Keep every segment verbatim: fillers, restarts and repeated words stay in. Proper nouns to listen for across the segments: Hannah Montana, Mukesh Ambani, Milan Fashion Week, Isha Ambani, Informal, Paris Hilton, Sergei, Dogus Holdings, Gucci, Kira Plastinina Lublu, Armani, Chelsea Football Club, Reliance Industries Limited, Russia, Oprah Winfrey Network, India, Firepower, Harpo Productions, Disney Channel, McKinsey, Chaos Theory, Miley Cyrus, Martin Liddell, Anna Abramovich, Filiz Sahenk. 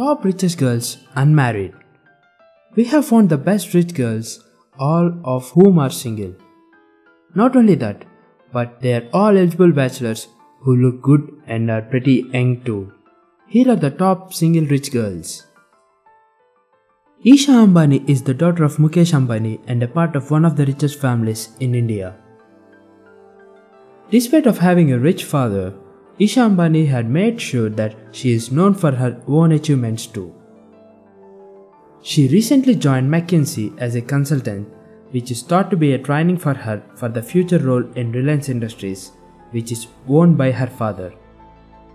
Top richest girls unmarried. We have found the best rich girls, all of whom are single. Not only that, but they are all eligible bachelors who look good and are pretty young too. Here are the top single rich girls. Isha Ambani is the daughter of Mukesh Ambani and a part of one of the richest families in India. Despite of having a rich father, Isha Ambani had made sure that she is known for her own achievements too. She recently joined McKinsey as a consultant, which is thought to be a training for her for the future role in Reliance Industries, which is owned by her father.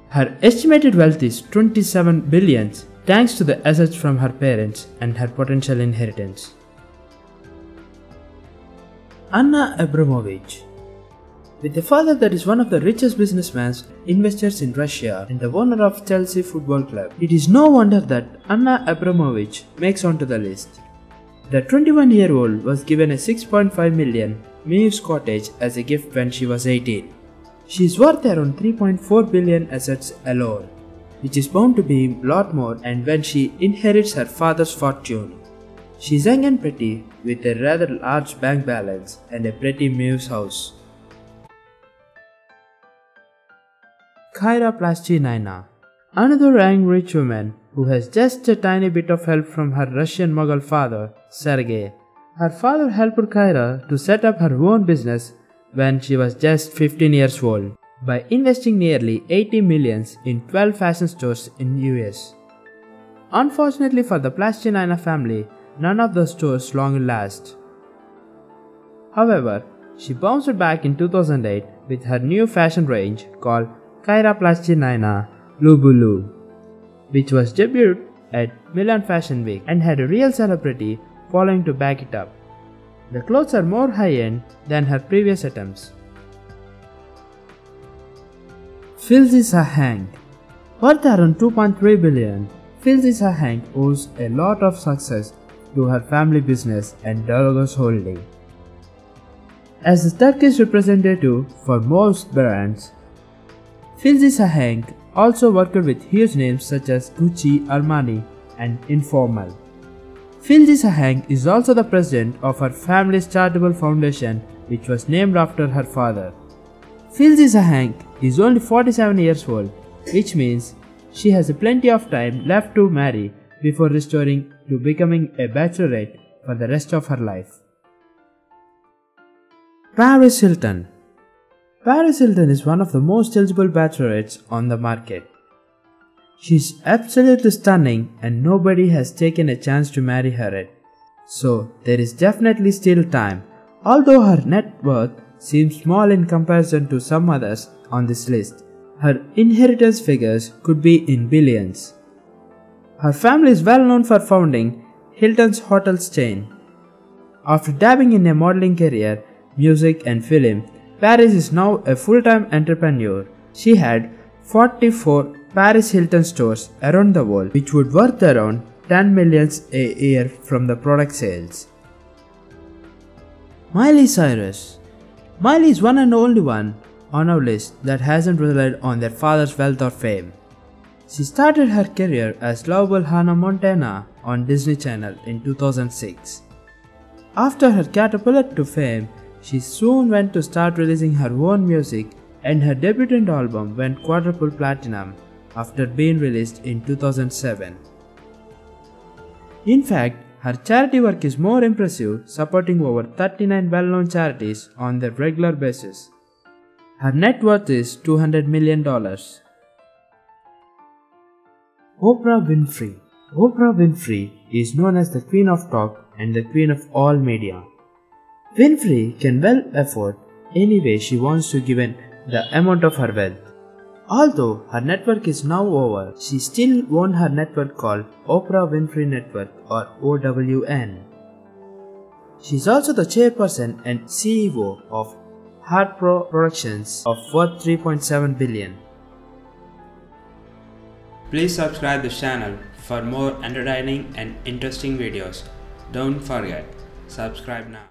Her estimated wealth is twenty-seven billion dollars thanks to the assets from her parents and her potential inheritance. Anna Abramovich. With a father that is one of the richest businessmen, investors in Russia and the owner of Chelsea Football Club, it is no wonder that Anna Abramovich makes onto the list. The twenty-one-year-old was given a six point five million dollars Mews cottage as a gift when she was eighteen. She is worth around three point four billion dollars assets alone, which is bound to be a lot more and when she inherits her father's fortune. She is young and pretty with a rather large bank balance and a pretty Mews house. Kira Plastinina, another young rich woman who has just a tiny bit of help from her Russian mogul father, Sergei. Her father helped Kira to set up her own business when she was just fifteen years old by investing nearly eighty millions in twelve fashion stores in U S. Unfortunately for the Plastinina family, none of the stores long last. However, she bounced back in two thousand eight with her new fashion range called Kira Plastinina Lublu, which was debuted at Milan Fashion Week and had a real celebrity following to back it up. The clothes are more high-end than her previous attempts. Filiz Sahenk. Worth around two point three billion dollars, Filiz Sahenk owes a lot of success to her family business and Dogus Holdings. As the Turkish representative for most brands, Filiz Sahenk also worked with huge names such as Gucci, Armani and Informal. Filiz Sahenk is also the president of her family's charitable foundation, which was named after her father. Filiz Sahenk is only forty-seven years old, which means she has plenty of time left to marry before restoring to becoming a bachelorette for the rest of her life. Paris Hilton. Paris Hilton is one of the most eligible bachelorettes on the market. She is absolutely stunning and nobody has taken a chance to marry her yet. So there is definitely still time, although her net worth seems small in comparison to some others on this list. Her inheritance figures could be in billions. Her family is well known for founding Hilton's Hotels chain. After dabbling in a modeling career, music and film, Paris is now a full-time entrepreneur. She had forty-four Paris Hilton stores around the world, which would worth around ten million dollars a year from the product sales. Miley Cyrus. Miley is one and only one on our list that hasn't relied on their father's wealth or fame. She started her career as lovable Hannah Montana on Disney Channel in two thousand six. After her catapult to fame, she soon went to start releasing her own music and her debut album went quadruple platinum after being released in two thousand seven. In fact, her charity work is more impressive, supporting over thirty-nine well-known charities on a regular basis. Her net worth is two hundred million dollars. Oprah Winfrey. Oprah Winfrey is known as the Queen of Talk and the Queen of all media. Winfrey can well afford any way she wants to given the amount of her wealth. Although her network is now over, she still owns her network called Oprah Winfrey Network or O W N. She is also the chairperson and C E O of Harpo Productions of worth three point seven billion dollars. Please subscribe the channel for more entertaining and interesting videos. Don't forget, subscribe now.